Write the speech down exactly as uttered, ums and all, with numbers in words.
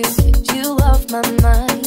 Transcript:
Did you off my mind?